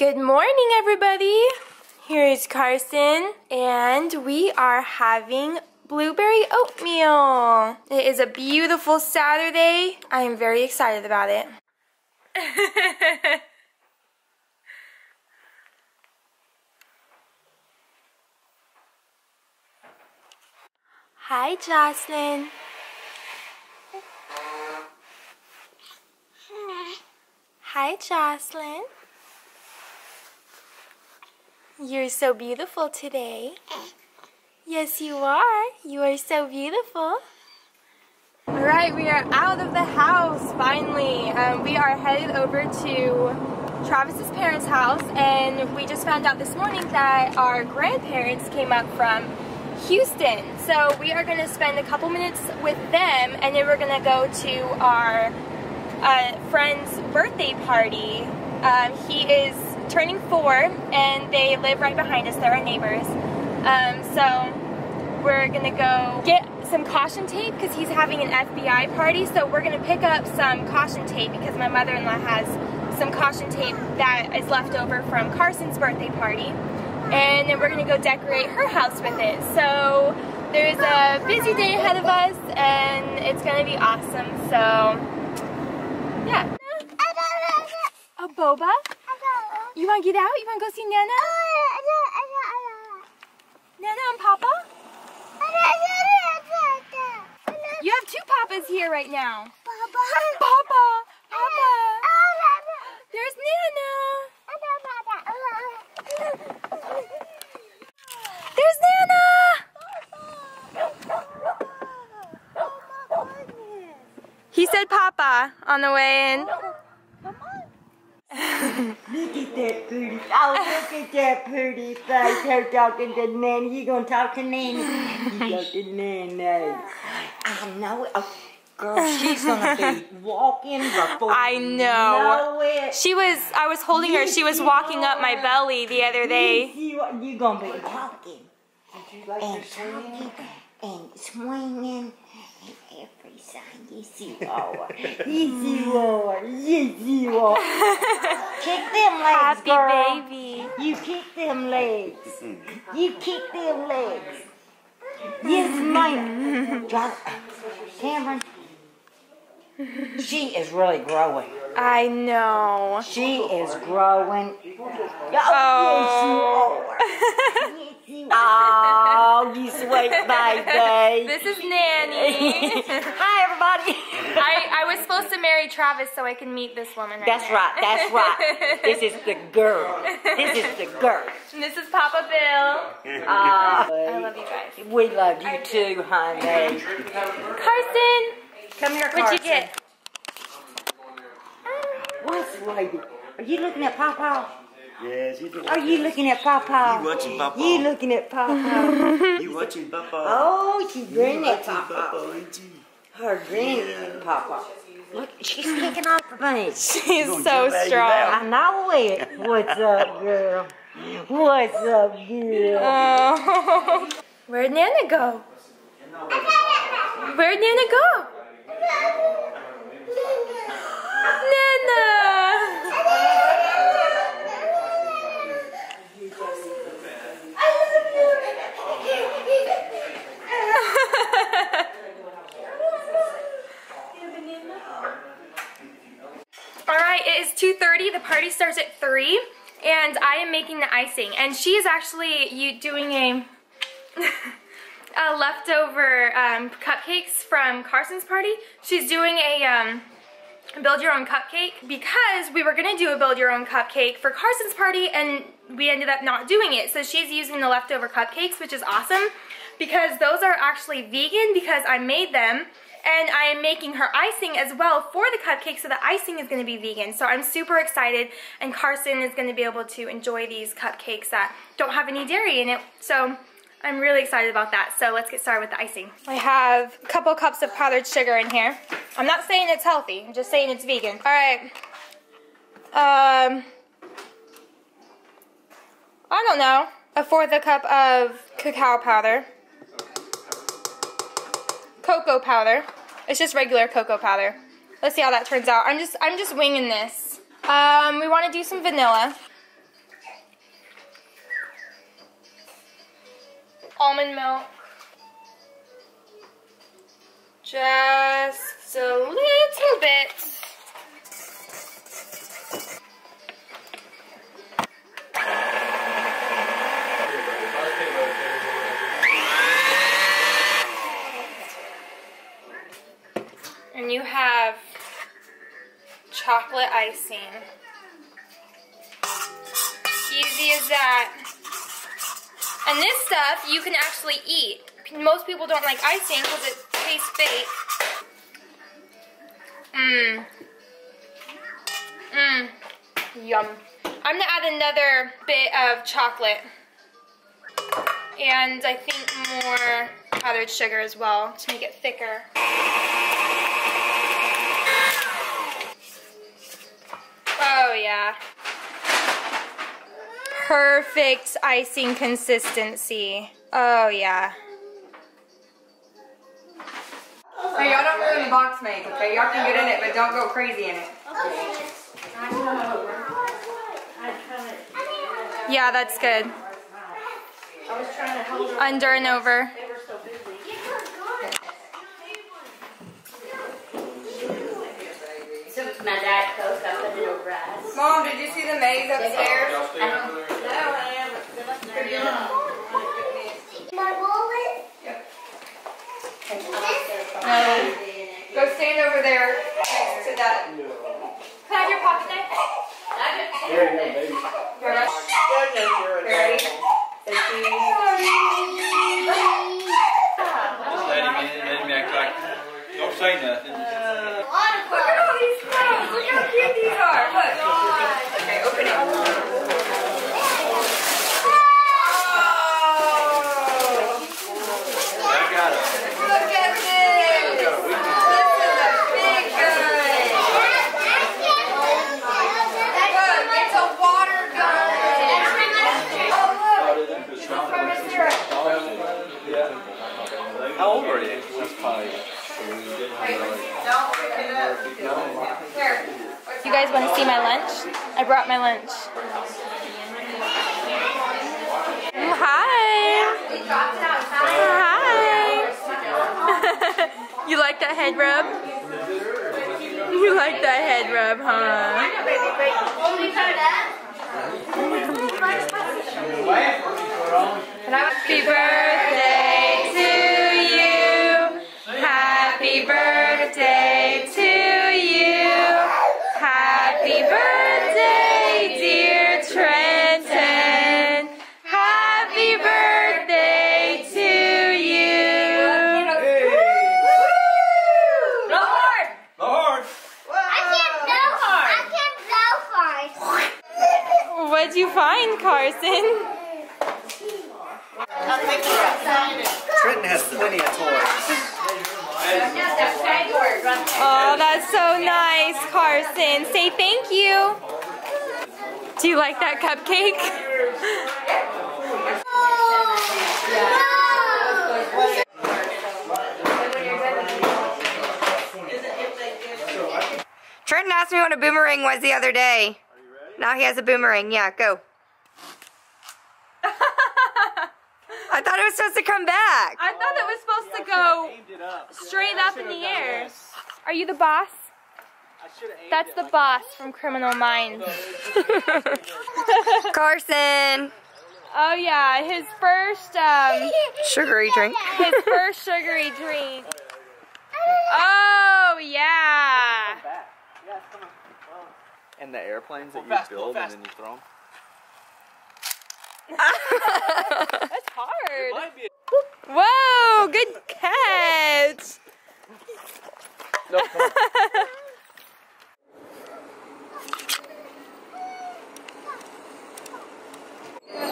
Good morning, everybody. Here is Carson, and we are having blueberry oatmeal. It is a beautiful Saturday. I am very excited about it. Hi, Jocelyn. Hi, Jocelyn. You're so beautiful today. Yes, you are. You are so beautiful. All right, we are out of the house, finally. We are headed over to Travis's parents' house, and we just found out this morning that our grandparents came up from Houston. So we are gonna spend a couple minutes with them, and then we're gonna go to our friend's birthday party. He is turning 4, and they live right behind us. They're our neighbors. So we're gonna go get some caution tape because he's having an FBI party. So we're gonna pick up some caution tape because my mother-in-law has some caution tape that is left over from Carson's birthday party. And then we're gonna go decorate her house with it. So there's a busy day ahead of us, and it's gonna be awesome. So yeah. A boba? You want to get out? You want to go see Nana? Nana and Papa? You have 2 Papas here right now. Papa. Papa. Papa. There's Nana. There's Nana. He said Papa on the way in. Look at that pretty face. Oh, look at that pretty face. Her talking to Nana. You gonna talk to Nana? You talk to Nana. I know it. Oh, girl, she's gonna be walking before I know. You know it. I was holding her. She was walking up my belly the other day. You gonna be walking. Did you like and swinging and swinging. Every sign, yes you are, yes you are, yes you are. Kick them legs, girl. Happy baby. You kick them legs. You kick them legs. Yes, ma'am. Cameron, she is really growing. I know. She is growing. Oh, yes, you are. Oh, you sweet baby. This is Nanny. Hi, everybody. I was supposed to marry Travis so I can meet this woman right now. That's right. This is the girl. This is the girl. And this is Papa Bill. I love you guys. We love you too, honey. Carson. Come here, Carson. What'd you get? What's lady? Are you looking at Papa? Yes, are you looking at Papa? You watching Papa? You looking at Papa? You watching Papa? Oh, she's grinning at Papa. Her grinning at Papa. Look, she's kicking off the bunny. She's so strong. I know it. What's up, girl? What's up, girl? Oh. Where'd Nana go? Where'd Nana go? Nana! Alright, it is 2:30. The party starts at 3, and I am making the icing. And she is actually doing a leftover cupcakes from Carson's party. She's doing a build your own cupcake because we were going to do a build your own cupcake for Carson's party, and we ended up not doing it. So she's using the leftover cupcakes, which is awesome because those are actually vegan because I made them, and I am making her icing as well for the cupcake, so the icing is going to be vegan. So I'm super excited, and Carson is going to be able to enjoy these cupcakes that don't have any dairy in it. So I'm really excited about that. So let's get started with the icing. I have a couple cups of powdered sugar in here. I'm not saying it's healthy. I'm just saying it's vegan. All right. I don't know. A 1/4 cup of cacao powder. Cocoa powder. It's just regular cocoa powder. Let's see how that turns out. I'm just winging this. We want to do some vanilla. almond milk. Just a little bit. And you have chocolate icing. Easy as that. And this stuff you can actually eat. Most people don't like icing because it tastes fake. Mmm. Mmm. Yum. I'm gonna add another bit of chocolate. And I think more powdered sugar as well to make it thicker. Oh yeah. Perfect icing consistency. Oh yeah. So y'all don't ruin the box make, okay? Y'all can get in it, but don't go crazy in it. Okay. Yeah, that's good. I was trying to hold her under and over. They were so busy. So my dad closed up a little grass. Mom, did you see the maze upstairs? No, I am. My wallet? Yep. No. Go stand over there next to that. Can I have your pocket knife? Very nice. Don't say nothing. Look at all these clothes. Look how cute these are. Look. Okay, open it. Oh! I got it. Look at this. This is a big gun. Look, it's a water gun. How old are you? You guys want to see my lunch? I brought my lunch. Hi. Hi. You like that head rub? You like that head rub, huh? Happy birthday to you, happy birthday to you, happy birthday dear Trenton, happy birthday to you. Lord! Lord! I can't go far. I can't go far. What'd you find, Carson? Trenton has plenty of toys. Oh, that's so nice, Carson. Say thank you. Do you like that cupcake? Trenton asked me what a boomerang was the other day. Now he has a boomerang. Yeah, go. I thought it was supposed to come back. I thought it was supposed to go straight up in the air. Are you the boss? That's the boss from Criminal Minds. Carson. Oh yeah, his first sugary drink. His first sugary drink. Oh yeah. And the airplanes that you build and then you throw them. That's hard. Whoa, good catch. No, come on.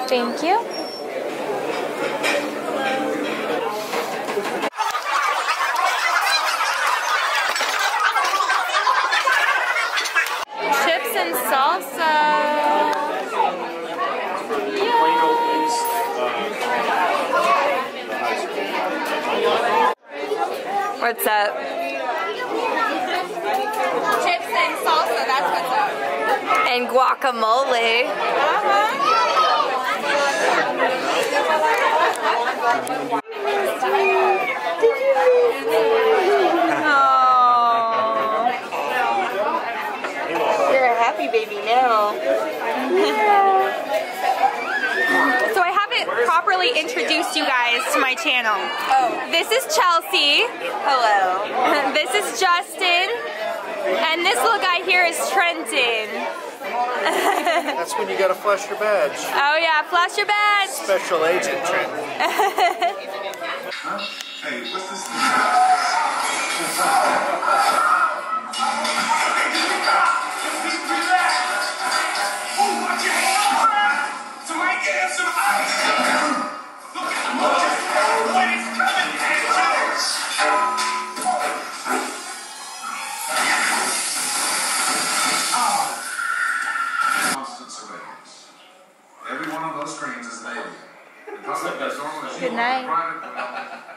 Thank you. Chips and salsa. What's up? Chips and salsa, that's what's up. And guacamole. Oh. You're a happy baby now. Yeah. So I haven't properly introduced you guys to my channel. Oh. This is Chelsea. Hello. This is Justin. And this little guy here is Trenton. That's when you gotta flash your badge. Oh yeah, flash your badge. Special agent Trenton. Hey, what's this? Good night.